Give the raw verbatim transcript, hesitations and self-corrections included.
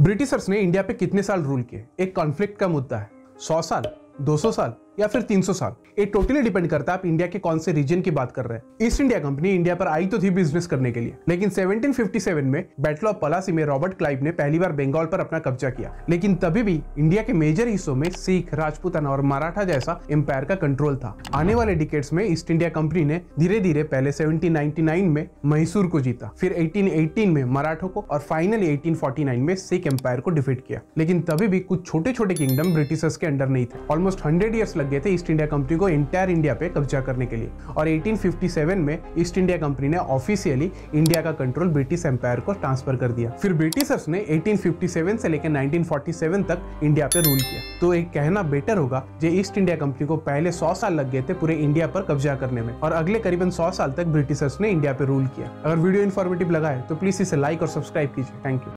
Britishers ने India पे कितने साल रूल किए, एक कॉन्फ्लिक्ट का मुद्दा है। सौ साल, दो सौ साल या फिर तीन सौ साल, ये टोटली डिपेंड करता है आप इंडिया के कौन से रीजन की बात कर रहे हैं। ईस्ट इंडिया कंपनी इंडिया पर आई तो थी बिजनेस करने के लिए, लेकिन सेवनटीन फिफ्टी सेवन में बैटल ऑफ पलासी में रॉबर्ट क्लाइव ने पहली बार बंगाल पर अपना कब्जा किया, लेकिन तभी भी इंडिया के मेजर हिस्सों में सिख, राजपूताना और मराठा जैसा एम्पायर का कंट्रोल था। आने वाले डिकेट्स में ईस्ट इंडिया कंपनी ने धीरे धीरे पहले सेवनटीन नाइंटी नाइन में मैसूर को जीता, फिर एटीन एटीन में मराठों को और फाइनली एटीन फोर्टी नाइन में सिख एम्पायर को डिफीट किया। लेकिन तभी भी कुछ छोटे छोटे किंगडम ब्रिटिशर्स के अंडर नहीं थे। ऑलमोस्ट हंड्रेड ईयर्स लग गए थे ईस्ट इंडिया कंपनी को एंटायर इंडिया पे कब्जा करने के लिए, और एटीन फिफ्टी सेवन में ईस्ट इंडिया कंपनी ने ऑफिशियली इंडिया का कंट्रोल ब्रिटिश एम्पायर को ट्रांसफर कर दिया। फिर ब्रिटिशर्स ने एटीन फिफ्टी सेवन से लेकर नाइंटीन फोर्टी सेवन तक इंडिया पे रूल किया। तो एक कहना बेटर होगा जो ईस्ट इंडिया कंपनी को पहले सौ साल लग गए थे पूरे इंडिया पर कब्जा करने में, और अगले करीबन सौ साल तक ब्रिटिशर्स ने इंडिया पे रूल किया। अगर वीडियो इन्फॉर्मेटिव लगा है तो प्लीज इसे लाइक और सब्सक्राइब कीजिए। Thank you.